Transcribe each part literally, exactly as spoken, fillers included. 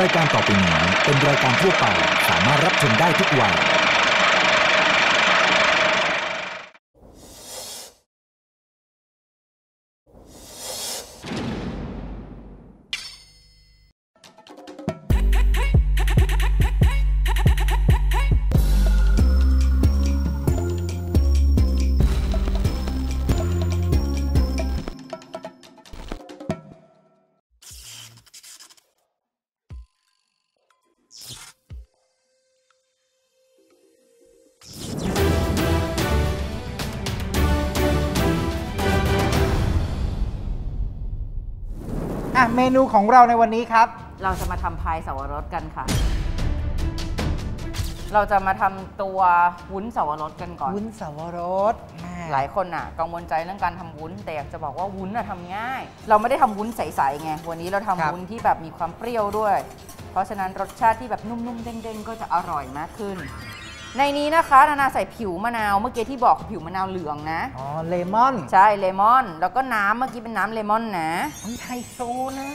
รายการต่อไปนี้เป็นรายการทั่วไปสามารถรับชมได้ทุกวัยเมนูของเราในวันนี้ครับเราจะมาทำพายเสาวรสกันค่ะเราจะมาทำตัววุ้นเสาวรสกันก่อนวุ้นเสาวรสหลายคนอ่ะกังวลใจเรื่องการทำวุ้นแต่อยากจะบอกว่าวุ้นอ่ะทำง่ายเราไม่ได้ทำวุ้นใสๆไงวันนี้เราทำวุ้นที่แบบมีความเปรี้ยวด้วยเพราะฉะนั้นรสชาติที่แบบนุ่มๆเด้งๆก็จะอร่อยมากขึ้นในนี้นะคะนานาใส่ผิวมะนาวเมื่อกี้ที่บอกผิวมะนาวเหลืองนะอ๋อเลมอนใช่เลมอนแล้วก็น้ำเมื่อกี้เป็นน้ำเลมอนนะไฮโซนะ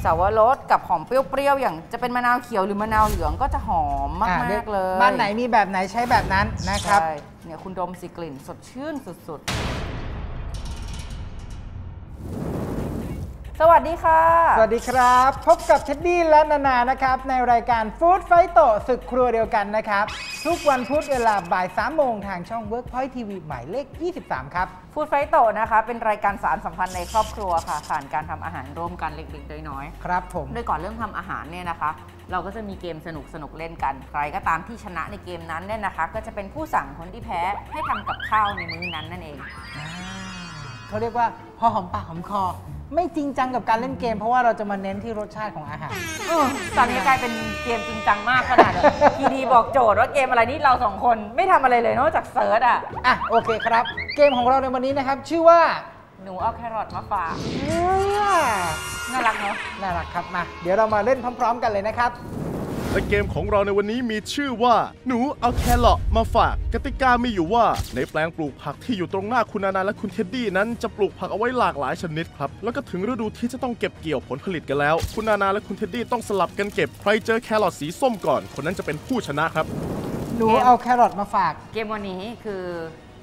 เสาวรสกับหอมเปรี้ยวๆอย่างจะเป็นมะนาวเขียวหรือมะนาวเหลืองก็จะหอมมากๆเลยบ้านไหนมีแบบไหนใช้แบบนั้นนะครับเนี่ยคุณดมสิกลิ่นสดชื่นสุดๆสวัสดีค่ะสวัสดีครับพบกับเท็ดดี้และนานานะครับในรายการฟู้ดไฟโต้ศึกครัวเดียวกันนะครับทุกวันพุธเวลาบ่ายสามโมงทางช่อง Workpoint ที วี หมายเลขยี่สิบสามครับฟู้ดไฟโต้นะคะเป็นรายการสารสัมพันธ์ในครอบครัวค่ะผ่านการทำอาหารร่วมกันเล็กๆน้อยๆครับผมโดยก่อนเรื่องทำอาหารเนี่ยนะคะเราก็จะมีเกมสนุกสนุกเล่นกันใครก็ตามที่ชนะในเกมนั้นเนี่ยนะคะก็จะเป็นผู้สั่งคนที่แพ้ให้ทำกับข้าวในมื้อนั้นนั่นเองเขาเรียกว่าพอหอมปากหอมคอไม่จริงจังกับการเล่นเกมเพราะว่าเราจะมาเน้นที่รสชาติของอาหารตอนนี้กลายเป็นเกมจริงจังมากขนาดพีดีบอกโจทย์ว่าเกมอะไรนี่เราสองคนไม่ทำอะไรเลยนอกจากเซิร์ชอ่ะอ่ะโอเคครับเกมของเราในวันนี้นะครับชื่อว่าหนูเอาแครอทมาฝากน่ารักเนาะน่ารักครับมาเดี๋ยวเรามาเล่นพร้อมๆกันเลยนะครับและเกมของเราในวันนี้มีชื่อว่าหนูเอาแครอทมาฝากกติกามีอยู่ว่าในแปลงปลูกผักที่อยู่ตรงหน้าคุณนานาและคุณเท็ดดี้นั้นจะปลูกผักเอาไว้หลากหลายชนิดครับแล้วก็ถึงฤดูที่จะต้องเก็บเกี่ยวผลผลิตกันแล้วคุณนานาและคุณเท็ดดี้ต้องสลับกันเก็บใครเจอแครอทสีส้มก่อนคนนั้นจะเป็นผู้ชนะครับหนูเอาแครอทมาฝากเกมวันนี้คือ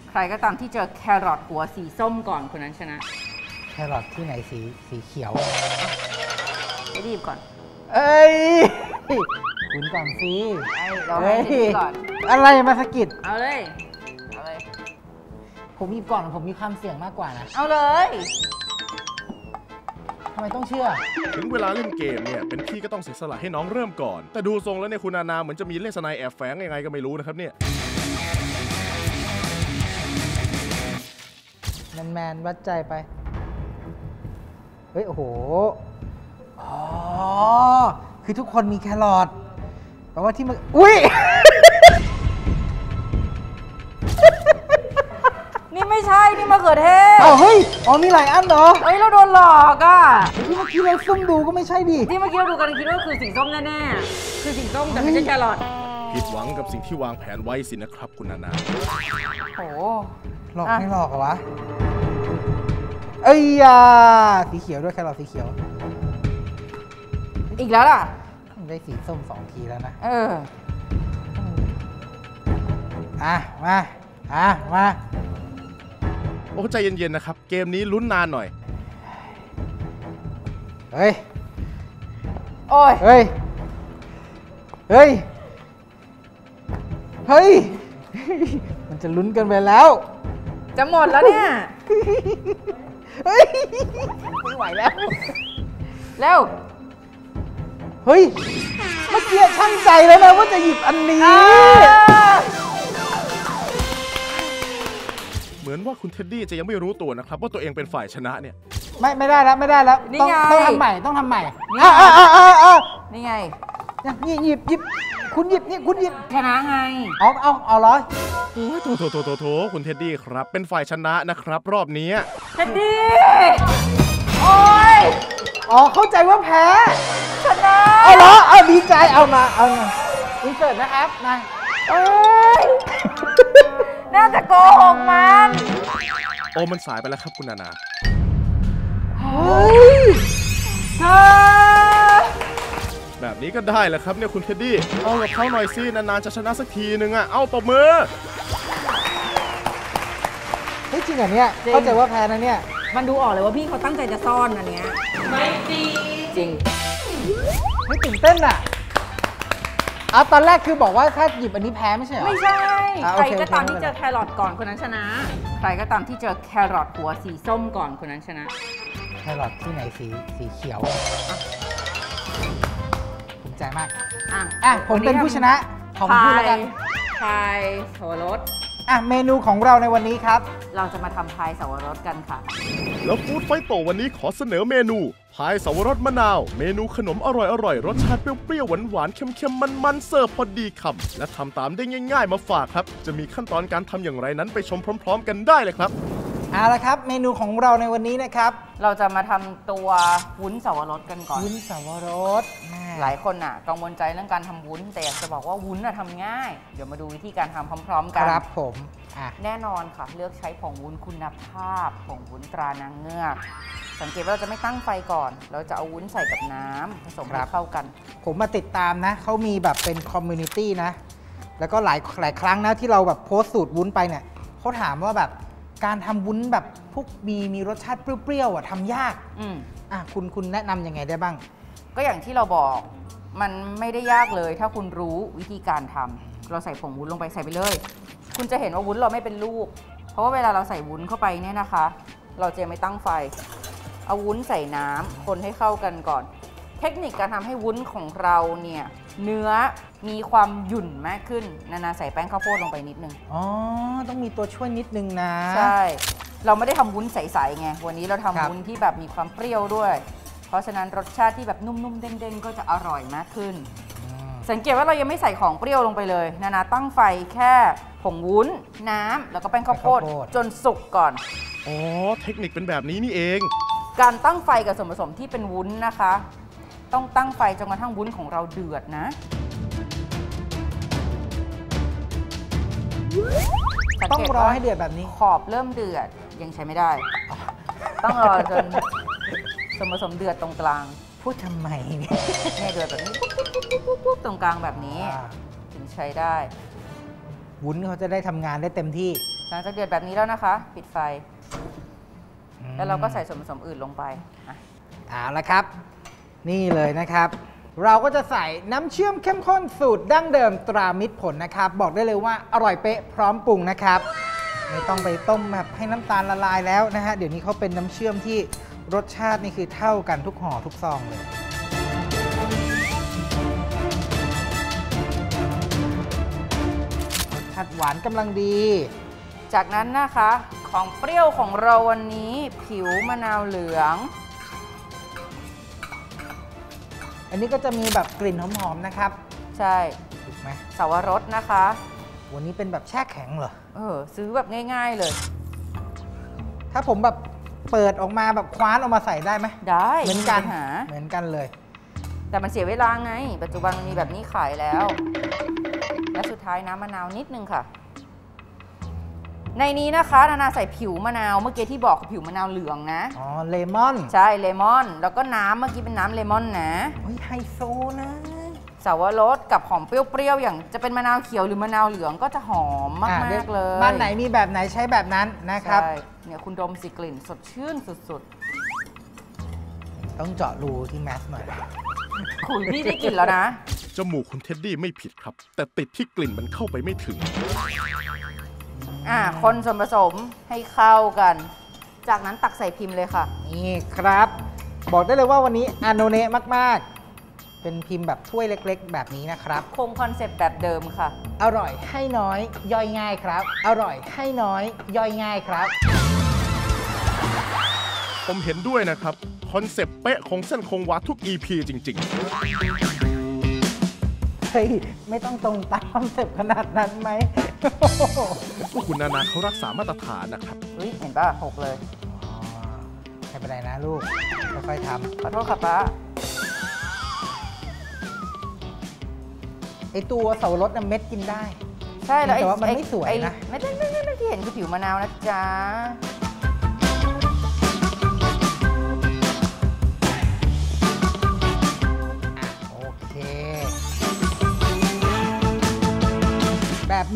ใครก็ตามที่เจอแครอทหัวสีส้มก่อนคนนั้นชนะแครอทที่ไหนสีสีเขียวไปรีบก่อนเอ้ยคุณก่อนสิเราให้ดีก่อนอะไรมาสะกิดเอาเลยเอาเลยผมหยิบก่อนผมมีความเสี่ยงมากกว่านะเอาเลยทำไมต้องเชื่อถึงเวลาเล่นเกมเนี่ยเป็นพี่ก็ต้องเสียสละให้น้องเริ่มก่อนแต่ดูทรงแล้วเนี่ยคุณนานาเหมือนจะมีเลสไนแอบแฝงยังไงก็ไม่รู้นะครับเนี่ยแมนแมนวัดใจไปเฮ้ยโอ้โหอ๋อคือทุกคนมีแครอทแปลว่าที่มันอุ้ยนี่ไม่ใช่นี่มะเขือเทศอ้าวเฮ้ยอ๋อมีหลายอันเหรอเฮ้ยเราโดนหลอกอ่ะที่เมื่อกี้เราซุ่มดูก็ไม่ใช่ดิที่เมื่อกี้เราดูกันคิดว่าคือสีส้มแน่ๆคือสีส้มแต่ไม่ใช่แครอทผิดหวังกับสิ่งที่วางแผนไว้สินะครับคุณนานาโอ้หลอกไม่หลอกเหรอวะเอ้ยสีเขียวด้วยแครอทสีเขียวอีกแล้วล่ะได้สีส้มสองทีแล้วนะเอออ่ะมาอ่ะมาโอ้ใจเย็นๆนะครับเกมนี้ลุ้นนานหน่อยเฮ้ยโอ้ยเฮ้ยเฮ้ยเฮ้ยมันจะลุ้นกันไปแล้วจะหมดแล้วเนี่ยเฮ้ยไม่ไหวแล้วเร็วเฮ้ยเมื่อกี้ช่างใจแล้วนะว่าจะหยิบอันนี้เหมือนว่าคุณเท็ดดี้จะยังไม่รู้ตัวนะครับว่าตัวเองเป็นฝ่ายชนะเนี่ยไม่ไม่ได้แล้วไม่ได้แล้วต้องต้องทำใหม่ต้องทำใหม่นี่ไงนี่ไงนี่หยิบหยิบคุณหยิบนี่คุณหยิบชนะไงเอาเอาเอาร้อยโอ้โถโถโถโถคุณเท็ดดี้ครับเป็นฝ่ายชนะนะครับรอบนี้เท็ดดี้โอ้ยอ๋อเข้าใจว่าแพ้ชนะเอาเหรอเอาดีใจเอามาเอามาอินเสิร์ตนะครับนะเอ้ยน่าจะโกหกมันโอ้มันสายไปแล้วครับคุณนานาเฮ้ยแบบนี้ นี้ก็ได้แหละครับเนี่ยคุณเท็ดดี้เอากับเขาหน่อยสินานๆจะชนะสักทีนึงอ่ะเอาตบมือเฮ้ยจริงเหรอเนี่ยเข้าใจว่าแพ้นะเนี่ยมันดูออกเลยว่าพี่เขาตั้งใจจะซ่อนอันเนี้ยไม่จริงจริงไม่ตื่นเต้นอ่ะเอาตอนแรกคือบอกว่าถ้าหยิบอันนี้แพ้ไม่ใช่หรอไม่ใช่ใครก็ตามที่เจอแครอทก่อนคนนั้นชนะใครก็ตามที่เจอแครอทหัวสีส้มก่อนคนนั้นชนะแครอทที่ไหนสีสีเขียวภูมิใจมากอ่ะอ่ะผมเป็นผู้ชนะของผู้ละกันพายสับปะรดอ่ะเมนูของเราในวันนี้ครับเราจะมาทำพายสับปะรดกันค่ะแล้วฟู้ดไฟโต้วันนี้ขอเสนอเมนูพายสับปะรดมะนาวเมนูขนมอร่อยอร่อยรสชาติเปรี้ยวๆหวานๆเค็มๆมันๆเสิร์ฟพอดีคำและทำตามได้ง่ายๆมาฝากครับจะมีขั้นตอนการทำอย่างไรนั้นไปชมพร้อมๆกันได้เลยครับเอาละครับเมนูของเราในวันนี้นะครับเราจะมาทำตัววุ้นสับปะรดกันก่อนวุ้นสับปะรดหลายคนอ่ะกังวลใจเรื่องการทำวุ้นแต่อยากจะบอกว่าวุ้นอ่ะทำง่ายเดี๋ยวมาดูวิธีการทำพร้อมๆกันครับผมแน่นอนค่ะเลือกใช้ผงวุ้นคุณภาพผงวุ้นตรานางเงือกสังเกตว่าเราจะไม่ตั้งไฟก่อนเราจะเอาวุ้นใส่กับน้ำผสมให้เข้ากันผมมาติดตามนะเขามีแบบเป็นคอมมูนิตี้นะแล้วก็หลายหลายครั้งนะที่เราแบบโพสต์สูตรวุ้นไปเนี่ยเขาถามว่าแบบการทำวุ้นแบบพวกมีมีรสชาติเปรี้ยวๆอ่ะทำยากอืมอ่ะคุณคุณแนะนำยังไงได้บ้างก็อย่างที่เราบอกมันไม่ได้ยากเลยถ้าคุณรู้วิธีการทำเราใส่ผงวุ้นลงไปใส่ไปเลยคุณจะเห็นว่าวุ้นเราไม่เป็นลูกเพราะว่าเวลาเราใส่วุ้นเข้าไปเนี่ยนะคะเราจะไม่ตั้งไฟเอาวุ้นใส่น้ำคนให้เข้ากันก่อนเทคนิคการทำให้วุ้นของเราเนี่ยเนื้อมีความหยุ่นมากขึ้นนานาใส่แป้งข้าวโพดลงไปนิดนึงอ๋อต้องมีตัวช่วยนิดนึงนะใช่เราไม่ได้ทำวุ้นใสๆไงวันนี้เราทำวุ้นที่แบบมีความเปรี้ยวด้วยเพราะฉะนั้นรสชาติที่แบบนุ่มๆเด้งๆก็จะอร่อยมากขึ้นสังเกตว่าเรายังไม่ใส่ของเปรี้ยวลงไปเลยนานาตั้งไฟแค่ผงวุ้นน้ำแล้วก็แป้งข้าวโพดจนสุกก่อนอ๋อเทคนิคเป็นแบบนี้นี่เองการตั้งไฟกับส่วนผสมที่เป็นวุ้นนะคะต้องตั้งไฟจนกระทั่งวุ้นของเราเดือดนะต้องรอให้เดือดแบบนี้ขอบเริ่มเดือดยังใช้ไม่ได้ต้องรอจนส่วนผสมเดือดตรงกลางพูดทำไมเนี่ยเดือดแบบนี้ปุ๊บตรงกลางแบบนี้ถึงใช้ได้วุ้นเขาจะได้ทำงานได้เต็มที่หลังจากเดือดแบบนี้แล้วนะคะปิดไฟแล้วเราก็ใส่ส่วนผสมอื่นลงไปเอาละครับนี่เลยนะครับเราก็จะใส่น้ำเชื่อมเข้มข้นสูตรดั้งเดิมตรามิตรผลนะครับบอกได้เลยว่าอร่อยเป๊ะพร้อมปรุงนะครับไม่ต้องไปต้มแบบให้น้ำตาลละลายแล้วนะฮะเดี๋ยวนี้เขาเป็นน้ำเชื่อมที่รสชาตินี่คือเท่ากันทุกห่อทุกซองเลยรสชาติหวานกำลังดีจากนั้นนะคะของเปรี้ยวของเราวันนี้ผิวมะนาวเหลืองอันนี้ก็จะมีแบบกลิ่นหอมๆนะครับใช่ถูกไหมสับปะรดนะคะวันนี้เป็นแบบแช่แข็งเหรอเออซื้อแบบง่ายๆเลยถ้าผมแบบเปิดออกมาแบบคว้านออกมาใส่ได้ไหมได้เหมือนกันหาเหมือนกันเลยแต่มันเสียเวลาไงปัจจุบันมีแบบนี้ขายแล้วและสุดท้ายน้ำมะนาวนิดนึงค่ะในนี้นะคะนานาใส่ผิวมะนาวเมื่อกี้ที่บอกผิวมะนาวเหลืองนะอ๋อเลมอนใช่เลมอนแล้วก็น้ำเมื่อกี้เป็นน้ำเลมอนนะเฮ้ยไฮโซนะสับปะรดกับหอมเปรี้ยวๆอย่างจะเป็นมะนาวเขียวหรือมะนาวเหลืองก็จะหอมมากๆเลยบ้านไหนมีแบบไหนใช้แบบนั้นนะครับเนี่ยคุณดมสิกลิ่นสดชื่นสุดๆต้องเจาะรูที่แมสหน่อยคุยพี่ได้กลิ่นแล้วนะจมูกคุณเท็ดดี้ไม่ผิดครับแต่ติดที่กลิ่นมันเข้าไปไม่ถึงอ่าคนส่วนผสมให้เข้ากันจากนั้นตักใส่พิมพ์เลยค่ะนี่ครับบอกได้เลยว่าวันนี้อโนเนะมากๆเป็นพิมพ์แบบถ้วยเล็กๆแบบนี้นะครับคงคอนเซ็ปต์แบบเดิมค่ะอร่อยให้น้อยย่อยง่ายครับอร่อยให้น้อยย่อยง่ายครับผมเห็นด้วยนะครับคอนเซ็ปต์เป๊ะคงเส้นคงวาทุก อี พี จริงๆไม่ต้องตรงตามคอนเซ็ปต์ขนาดนั้นไหมพวกคุณนานาเขารักษามาตรฐานนะครับเห็นป่ะหกเลยไม่เป็นไรนะลูกค่อยๆทำขอโทษครับป้าไอตัวสับปะรดน่ะเม็ดกินได้ใช่แล้วแต่ว่ามันไม่สวยนะไม่ไม่ไม่ไม่ที่เห็นคือผิวมะนาวนะจ๊ะโอเค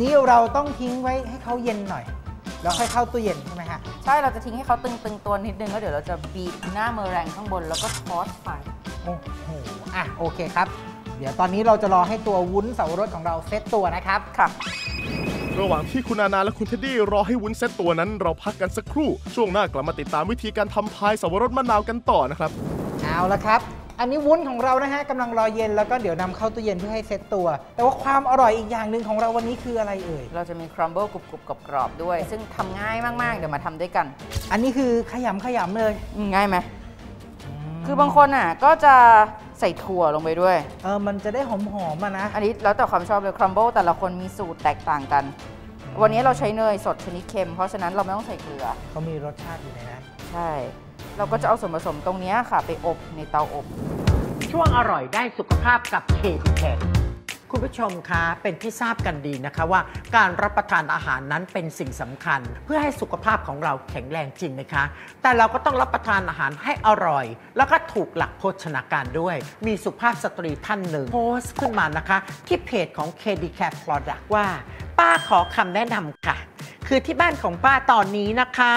นี้เราต้องทิ้งไว้ให้เขาเย็นหน่อยแล้วค่อยเข้าตู้เย็นใช่ไหมฮะใช่เราจะทิ้งให้เขาตึงๆตัวนิดนึงแล้วเดี๋ยวเราจะบีบหน้าเมอแรงข้างบนแล้วก็ทอสไปโอ้โหอ่ะโอเคครับเดี๋ยวตอนนี้เราจะรอให้ตัววุ้นเสาวรสของเราเซตตัวนะครับค่ะระหว่างที่คุณอาณาและคุณเท็ดดี้รอให้วุ้นเซตตัวนั้นเราพักกันสักครู่ช่วงหน้ากลับมาติดตามวิธีการทำพายเสาวรสมะนาวกันต่อนะครับเอาละครับอันนี้วุ้นของเรานะฮะกำลังรอเย็นแล้วก็เดี๋ยวนำเข้าตู้เย็นเพื่อให้เซตตัวแต่ว่าความอร่อยอีกอย่างหนึ่งของเราวันนี้คืออะไรเอ่ยเราจะมีครัมเบิลกรุบๆ กรอบๆด้วยซึ่งทำง่ายมากๆเดี๋ยวมาทำด้วยกันอันนี้คือขยำขยำเลยง่ายไหมคือบางคนอ่ะก็จะใส่ถั่วลงไปด้วยเออมันจะได้หอมๆ ม, มานะอันนี้แล้วแต่ความชอบเลยครัมเบิลแต่ละคนมีสูตรแตกต่างกันวันนี้เราใช้เนยสดชนิดเค็มเพราะฉะนั้นเราไม่ต้องใส่เกลือเขามีรสชาติอยู่ในนั้นใช่เราก็จะเอาส่วนผสมตรงนี้ค่ะไปอบในเตาอบช่วงอร่อยได้สุขภาพกับ เค ดี Care คุณผู้ชมคะเป็นที่ทราบกันดีนะคะว่าการรับประทานอาหารนั้นเป็นสิ่งสำคัญเพื่อให้สุขภาพของเราแข็งแรงจริงไหมคะแต่เราก็ต้องรับประทานอาหารให้อร่อยแล้วก็ถูกหลักโภชนาการด้วยมีสุภาพสตรีท่านหนึ่งโพสต์ขึ้นมานะคะที่เพจของ เค ดี Care Products ว่าป้าขอคำแนะนำค่ะคือที่บ้านของป้าตอนนี้นะคะ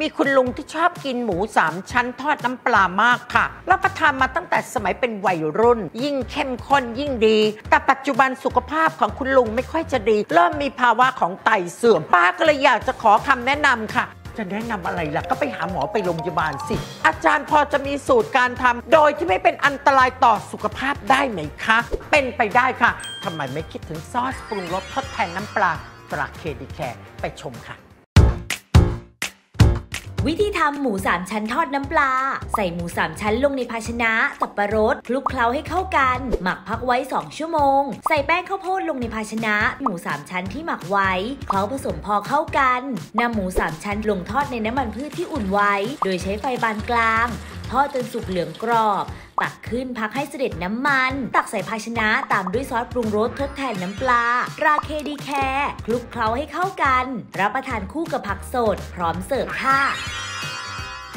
มีคุณลุงที่ชอบกินหมูสามชั้นทอดน้ำปลามากค่ะรับประทานมาตั้งแต่สมัยเป็นวัยรุ่นยิ่งเข้มข้นยิ่งดีแต่ปัจจุบันสุขภาพของคุณลุงไม่ค่อยจะดีเริ่มมีภาวะของไตเสื่อมป้าก็เลยอยากจะขอคำแนะนำค่ะจะแนะนำอะไรล่ะก็ไปหาหมอไปโรงพยาบาลสิอาจารย์พอจะมีสูตรการทำโดยที่ไม่เป็นอันตรายต่อสุขภาพได้ไหมคะเป็นไปได้ค่ะทำไมไม่คิดถึงซอสปรุงรสทดแทนน้ำปลาตรา เค ดี Care ไปชมค่ะวิธีทำหมูสามชั้นทอดน้ำปลาใส่หมูสามชั้นลงในภาชนะสับปะรดคลุกเคล้าให้เข้ากันหมักพักไว้สองชั่วโมงใส่แป้งข้าวโพดลงในภาชนะหมูสามชั้นที่หมักไว้เคล้าผสมพอเข้ากันนำหมูสามชั้นลงทอดในน้ำมันพืชที่อุ่นไว้โดยใช้ไฟปานกลางทอดจนสุกเหลืองกรอบตักขึ้นพักให้เสด็จน้ำมันตักใส่ภาชนะตามด้วยซอสปรุงรสทดแทนน้ำปลารา เค ดี Care คลุกเคล้าให้เข้ากันรับประทานคู่กับผักสดพร้อมเสิร์ฟค่ะ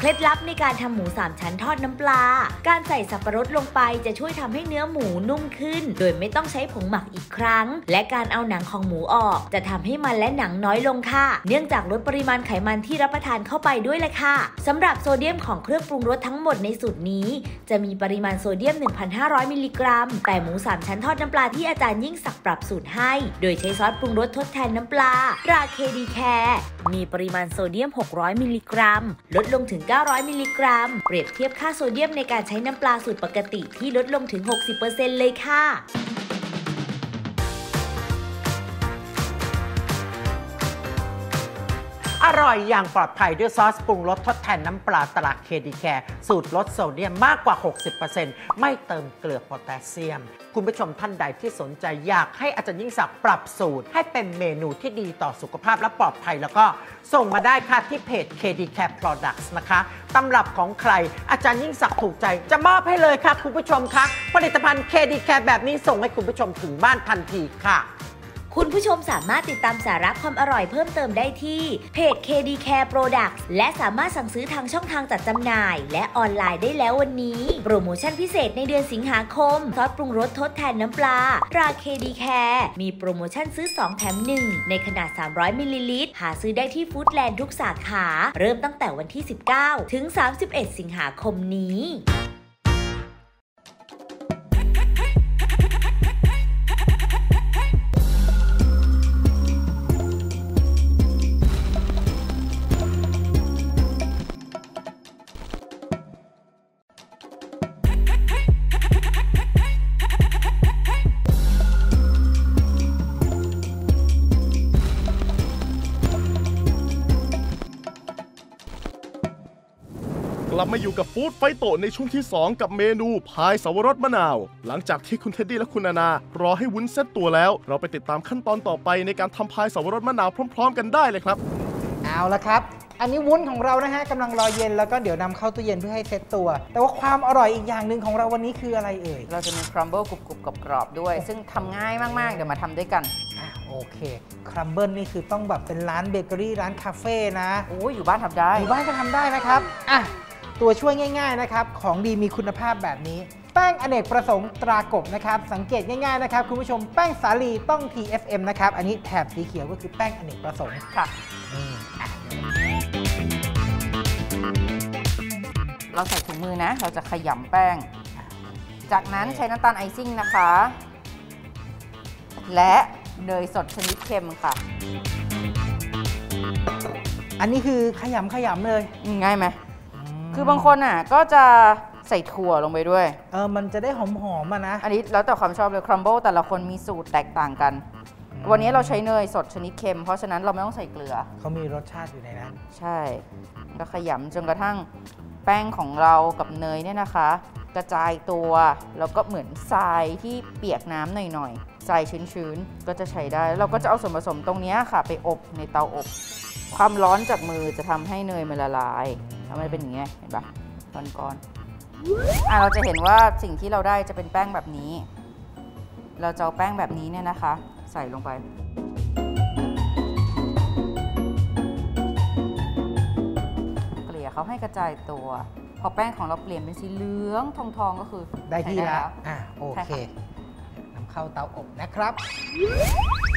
เคล็ดลับในการทำหมูสามชั้นทอดน้ำปลาการใส่สับปะรดลงไปจะช่วยทำให้เนื้อหมูนุ่มขึ้นโดยไม่ต้องใช้ผงหมักอีกครั้งและการเอาหนังของหมูออกจะทำให้มันและหนังน้อยลงค่ะเนื่องจากลดปริมาณไขมันที่รับประทานเข้าไปด้วยแหละค่ะสำหรับโซเดียมของเครื่องปรุงรสทั้งหมดในสูตรนี้จะมีปริมาณโซเดียม หนึ่งพันห้าร้อย มิลลิกรัมแต่หมูสามชั้นทอดน้ำปลาที่อาจารย์ยิ่งศักดิ์ปรับสูตรให้โดยใช้ซอสปรุงรสทดแทนน้ำปลารา เค ดี Care มีปริมาณโซเดียม หกร้อย มิลลิกรัมลดลงถึงเก้าร้อยมิลลิกรัมเปรียบเทียบค่าโซเดียมในการใช้น้ำปลาสูตรปกติที่ลดลงถึง หกสิบเปอร์เซ็นต์ เลยค่ะอร่อยอย่างปลอดภัยด้วยซอสปรุงรสทดแทนน้ำปลาตรา เค ดี Care สูตรลดโซเดียมมากกว่า หกสิบเปอร์เซ็นต์ ไม่เติมเกลือโพแทสเซียมคุณผู้ชมท่านใดที่สนใจอยากให้อาจารย์ยิ่งศักดิ์ปรับสูตรให้เป็นเมนูที่ดีต่อสุขภาพและปลอดภัยแล้วก็ส่งมาได้ค่ะที่เพจ เค ดี Care Products นะคะตำรับของใครอาจารย์ยิ่งศักดิ์ถูกใจจะมอบให้เลยค่ะคุณผู้ชมคะผลิตภัณฑ์ เค ดี Care แบบนี้ส่งให้คุณผู้ชมถึงบ้านทันทีค่ะคุณผู้ชมสามารถติดตามสาระความอร่อยเพิ่มเติมได้ที่เพจ เค ดี Care Products และสามารถสั่งซื้อทางช่องทางจัดจำหน่ายและออนไลน์ได้แล้ววันนี้โปรโมชั่นพิเศษในเดือนสิงหาคมซอสปรุงรสทดแทนน้ำปลารา เค ดี Care มีโปรโมชั่นซื้อสองแถมหนึ่งในขนาดสามร้อยมิลลิลิตรหาซื้อได้ที่ฟู้ดแลนด์ทุกสาขาเริ่มตั้งแต่วันที่สิบเก้าถึงสามสิบเอ็ดสิงหาคมนี้กลับมาอยู่กับฟู้ดไฟโตะในช่วงที่สองกับเมนูพายเสาวรสมะนาวหลังจากที่คุณเท็ดดี้และคุณอานารอให้วุ้นเซตตัวแล้วเราไปติดตามขั้นตอนต่อไปในการทำพายเสาวรสมะนาวพร้อมๆกันได้เลยครับเอาละครับอันนี้วุ้นของเรานะฮะกำลังรอเย็นแล้วก็เดี๋ยวนำเข้าตู้เย็นเพื่อให้เซตตัวแต่ว่าความอร่อยอีกอย่างหนึ่งของเราวันนี้คืออะไรเอ่ยเราจะมีครัมเบิลกรุบๆ กรอบๆด้วยซึ่งทำง่ายมากๆเดี๋ยวมาทำด้วยกันโอเคครัมเบิลนี่คือต้องแบบเป็นร้านเบเกอรี่ร้านคาเฟ่นะโอ้ยอยู่บ้านทำได้อยู่บ้านก็ทำได้นะครับอ่ะตัวช่วยง่ายๆนะครับของดีมีคุณภาพแบบนี้ แป้งอเนกประสงค์ตรากบนะครับสังเกตง่ายๆนะครับคุณผู้ชมแป้งสาลีต้อง ที เอฟ เอ็ม นะครับอันนี้แถบสีเขียวก็คือแป้งอเนกประสงค์ค่ะเราใส่ถุงมือนะเราจะขยำแป้งจากนั้นใช้น้ำตาลไอซิ่งนะคะและเนยสดชนิดเค็มค่ะอันนี้คือขยำขยำเลยง่ายไหมคือบางคนอ่ะก็จะใส่ถั่วลงไปด้วยเออมันจะได้หอมหอมอ่ะนะอันนี้แล้วแต่ความชอบเลยครัมเบิลแต่ละคนมีสูตรแตกต่างกันวันนี้เราใช้เนยสดชนิดเค็มเพราะฉะนั้นเราไม่ต้องใส่เกลือเขามีรสชาติอยู่ในนั้นใช่ก็ขยำจนกระทั่งแป้งของเรากับเนยเนี่ยนะคะกระจายตัวแล้วก็เหมือนทรายที่เปียกน้ำหน่อยๆทรายชื้นๆก็จะใช้ได้เราก็จะเอาส่วนผสมตรงนี้ค่ะไปอบในเตาอบความร้อนจากมือจะทำให้เนยมันละลายแล้วมันเป็นอย่างเงี้ยเห็นปะก้อนๆอ่ะเราจะเห็นว่าสิ่งที่เราได้จะเป็นแป้งแบบนี้เราจะเอาแป้งแบบนี้เนี่ยนะคะใส่ลงไปเกลี่ยเขาให้กระจายตัวพอแป้งของเราเปลี่ยนเป็นสีเหลืองทองๆก็คือได้ที่แล้วอ่ะโอเคนำเข้าเตาอบนะครับ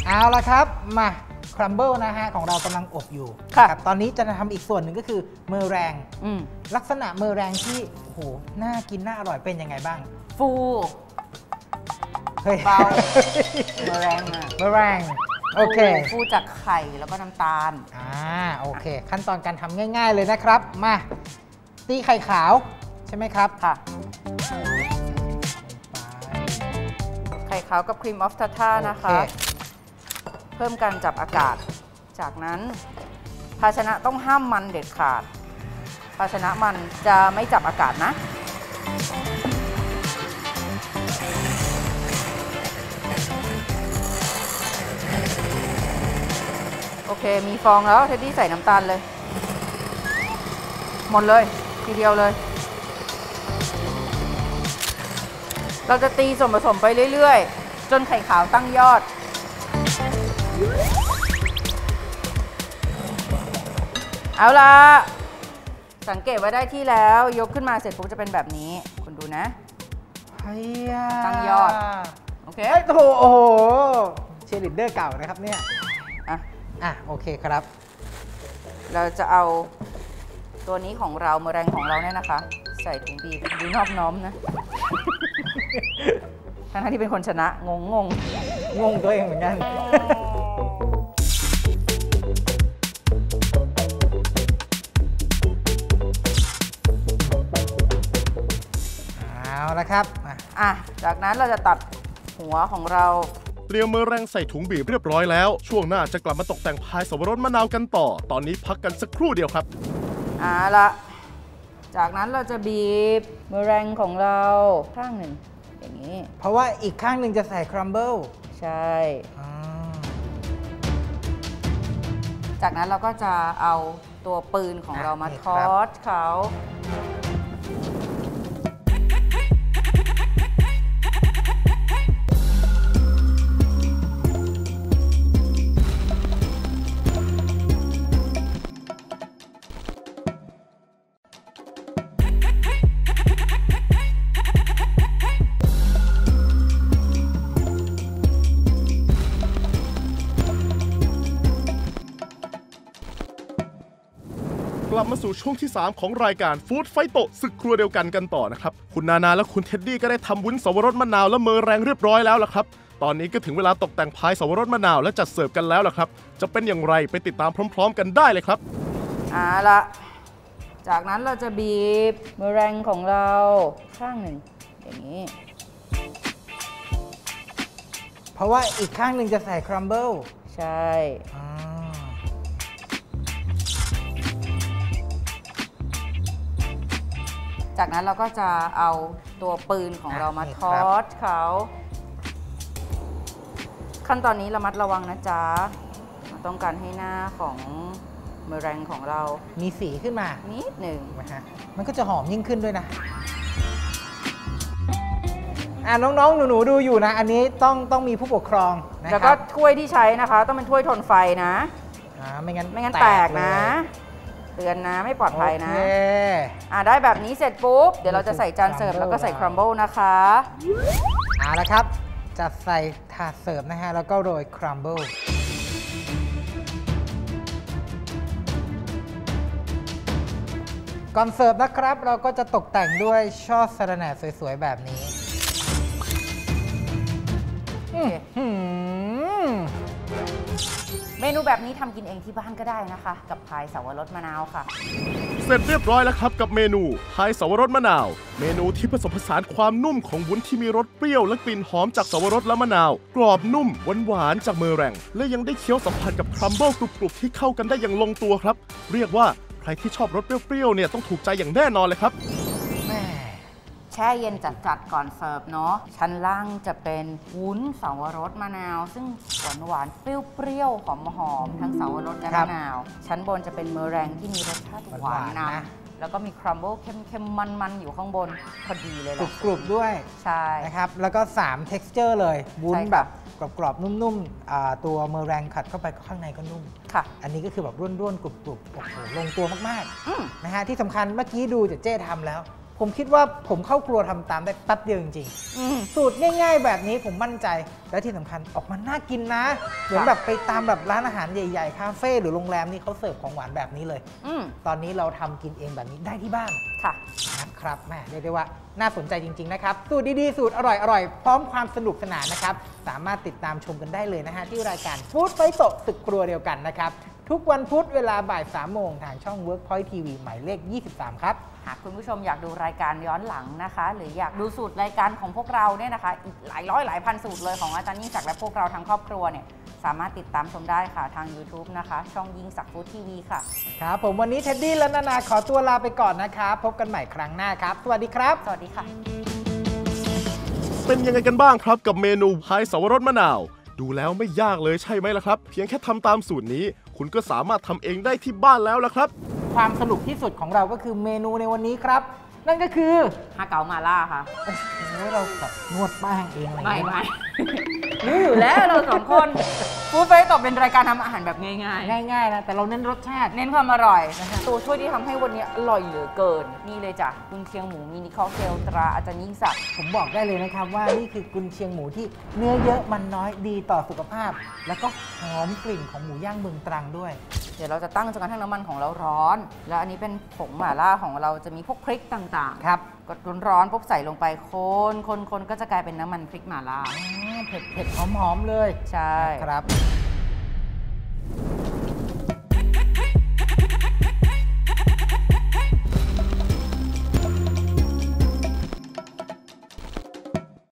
เอาละครับมาครัมเบิลนะฮะของเรากำลังอบอยู่ครับตอนนี้จะทำอีกส่วนหนึ่งก็คือเมอแรงลักษณะเมอแรงที่โอ้โหน่ากินน่าอร่อยเป็นยังไงบ้างฟูเฮ้ยเบาเมอแรงอะเมอแรงโอเคฟูจากไข่แล้วก็น้ำตาลอ่าโอเคขั้นตอนการทำง่ายๆเลยนะครับมาตีไข่ขาวใช่ไหมครับค่ะไข่ขาวกับครีมออฟทาท่านะคะเพิ่มการจับอากาศจากนั้นภาชนะต้องห้ามมันเด็ดขาดภาชนะมันจะไม่จับอากาศนะโอเคมีฟองแล้วเทดดี้ใส่น้ำตาลเลยหมดเลยทีเดียวเลยเราจะตีส่วนผสมไปเรื่อยๆจนไข่ขาวตั้งยอดเอาละสังเกตว่าได้ที่แล้วยกขึ้นมาเสร็จปุ๊บจะเป็นแบบนี้คุณดูนะตั้งยอดโอเคโอ้โหเชียร์ลีดเดอร์เก่านะครับเนี่ยอ่ะอ่ะโอเคครับเราจะเอาตัวนี้ของเราเมอแรงของเราเนี่ยนะคะใส่ถุงบีบดูนอบน้อมนะทั้งที่เป็นคนชนะงงงงงงตัวเองเหมือนกันเอาละครับอ่ะจากนั้นเราจะตัดหัวของเราเตรียมเมอแรงใส่ถุงบีบเรียบร้อยแล้วช่วงหน้าจะกลับมาตกแต่งพายสับปะรดมะนาวกันต่อตอนนี้พักกันสักครู่เดียวครับเอาละจากนั้นเราจะบีบเมอแรงของเราข้างหนึ่งอย่างนี้เพราะว่าอีกข้างหนึ่งจะใส่ครัมเบิลใช่จากนั้นเราก็จะเอาตัวปืนของเรามาทอดเขากลับมาสู่ช่วงที่สามของรายการฟู้ดไฟโตศึกครัวเดียวกันกันต่อนะครับคุณนานาและคุณเท็ดดี้ก็ได้ทำวุ้นสับปะรดมะนาวและเมอแรงเรียบร้อยแล้วล่ะครับตอนนี้ก็ถึงเวลาตกแต่งพายสับปะรดมะนาวและจัดเสิร์ฟกันแล้วล่ะครับจะเป็นอย่างไรไปติดตามพร้อมๆกันได้เลยครับเอาละจากนั้นเราจะบีบเมอแรงของเราข้างหนึ่งอย่างนี้เพราะว่าอีกข้างหนึ่งจะใส่ครัมเบิลใช่จากนั้นเราก็จะเอาตัวปืนของเรามาทอดเขาขั้นตอนนี้ระมัดระวังนะจ๊ะต้องการให้หน้าของเมอแรงของเรามีสีขึ้นมานิดหนึ่งนะฮะมันก็จะหอมยิ่งขึ้นด้วยนะอ่ะน้องๆหนูๆดูอยู่นะอันนี้ต้องต้องมีผู้ปกครองนะครับแล้วก็ถ้วยที่ใช้นะคะต้องเป็นถ้วยทนไฟนะอ่าไม่งั้นไม่งั้นแตกนะ เตือนนะไม่ปลอดภัยนะอ่ะได้แบบนี้เสร็จปุ๊บเดี๋ยวเราจะใส่จานเสิร์ฟแล้วก็ใส่ครัมเบิลนะคะเอาละครับจะใส่ถาดเสิร์ฟนะฮะแล้วก็โรยครัมเบิลก่อนเสิร์ฟนะครับเราก็จะตกแต่งด้วยช่อสะระแหน่สวยๆแบบนี้เมนูแบบนี้ทำกินเองที่บ้านก็ได้นะคะกับพายเสาวรสมะนาวค่ะเสร็จเรียบร้อยแล้วครับกับเมนูพายเสาวรสมะนาวเมนูที่ผสมผสานความนุ่มของวุ้นที่มีรสเปรี้ยวและกลิ่นหอมจากเสาวรสและมะนาวกรอบนุ่มหวานๆจากเมอแรงและยังได้เคี้ยวสัมผัสกับครัมเบิลกรุบๆที่เข้ากันได้อย่างลงตัวครับเรียกว่าใครที่ชอบรสเปรี้ยวๆเนี่ยต้องถูกใจอย่างแน่นอนเลยครับแช่เย็นจัดๆก่อนเสิร์ฟเนาะชั้นล่างจะเป็นวุ้นเสาวรสมะนาวซึ่งหวานๆเปรี้ยวๆหอมๆทั้งเสาวรสและมะนาวชั้นบนจะเป็นเมอแรงที่มีรสชาติหวานนำแล้วก็มีครัมเบิลเข้มๆมันๆอยู่ข้างบนพอดีเลยกรุบๆด้วยใช่นะครับแล้วก็สาม texture เลยวุ้นแบบกรอบๆนุ่มๆตัวเมอแรงขัดเข้าไปข้างในก็นุ่มค่ะอันนี้ก็คือแบบร่วนๆกรุบๆโอ้โหลงตัวมากๆนะฮะที่สำคัญเมื่อกี้ดูเจ๊ทำแล้วผมคิดว่าผมเข้าครัวทำตามได้แป๊บเดียวจริงๆสูตรง่ายๆแบบนี้ผมมั่นใจและที่สำคัญออกมาน่ากินนะเหมือนแบบไปตามแบบร้านอาหารใหญ่ๆคาเฟ่หรือโรงแรมนี่เขาเสิร์ฟของหวานแบบนี้เลยตอนนี้เราทำกินเองแบบนี้ได้ที่บ้านค่ะนะครับแม่เรียกได้ว่าน่าสนใจจริงๆนะครับสูตรดีๆสูตรอร่อยๆพร้อมความสนุกสนานนะครับสามารถติดตามชมกันได้เลยนะฮะที่รายการฟู้ดไฟโตะศึกครัวเดียวกันนะครับทุกวันพุธเวลาบ่ายสามโมงทางช่อง Workpoint ที วี หมายเลขยี่สิบสามครับหากคุณผู้ชมอยากดูรายการย้อนหลังนะคะหรืออยากดูสูตรรายการของพวกเราเนี่ยนะคะอีกหลายร้อยหลายพันสูตรเลยของอาจารย์ยิ่งศักดิ์และพวกเราทั้งครอบครัวเนี่ยสามารถติดตามชมได้ค่ะทาง ยูทูบ นะคะช่องยิ่งศักดิ์ฟู้ดทีวีค่ะครับผมวันนี้เท็ดดี้และนานาขอตัวลาไปก่อนนะคะพบกันใหม่ครั้งหน้าครับสวัสดีครับสวัสดีค่ะเป็นยังไงกันบ้างครับกับเมนูพายเสาวรสมะนาวดูแล้วไม่ยากเลยใช่ไหมล่ะครับเพียงแค่ทำตามสูตรนี้คุณก็สามารถทำเองได้ที่บ้านแล้วล่ะครับความสนุกที่สุดของเราก็คือเมนูในวันนี้ครับนั่นก็คือฮาเก๋ามาล่าค่ะแล้วเราแบบนวดบ้างเองอะไรอย่างเงี้ยไม่ไม่รู้อยู่แล้วเราสองคนฟู้ดไฟโตะเป็นรายการทำอาหารแบบง่ายๆง่ายๆนะแต่เราเน้นรสชาติเน้นความอร่อยตัวช่วยที่ทำให้วันนี้อร่อยเหลือเกินนี่เลยจ้ะกุนเชียงหมูมินิค็อกเทลตราอาจารย์ยิ่งศักดิ์ผมบอกได้เลยนะครับว่านี่คือกุนเชียงหมูที่เนื้อเยอะมันน้อยดีต่อสุขภาพแล้วก็หอมกลิ่นของหมูย่างเมืองตรังด้วยเดี๋ยวเราจะตั้งจนกระทั่งน้ำมันของเราร้อนแล้วอันนี้เป็นผงหม่าล่าของเราจะมีพวกพริกต่างๆครับกดร้อนๆปุ๊บใส่ลงไปคนคนคนก็จะกลายเป็นน้ำมันพริกหม่าล่าเผ็ดๆหอมๆเลยใช่ครับ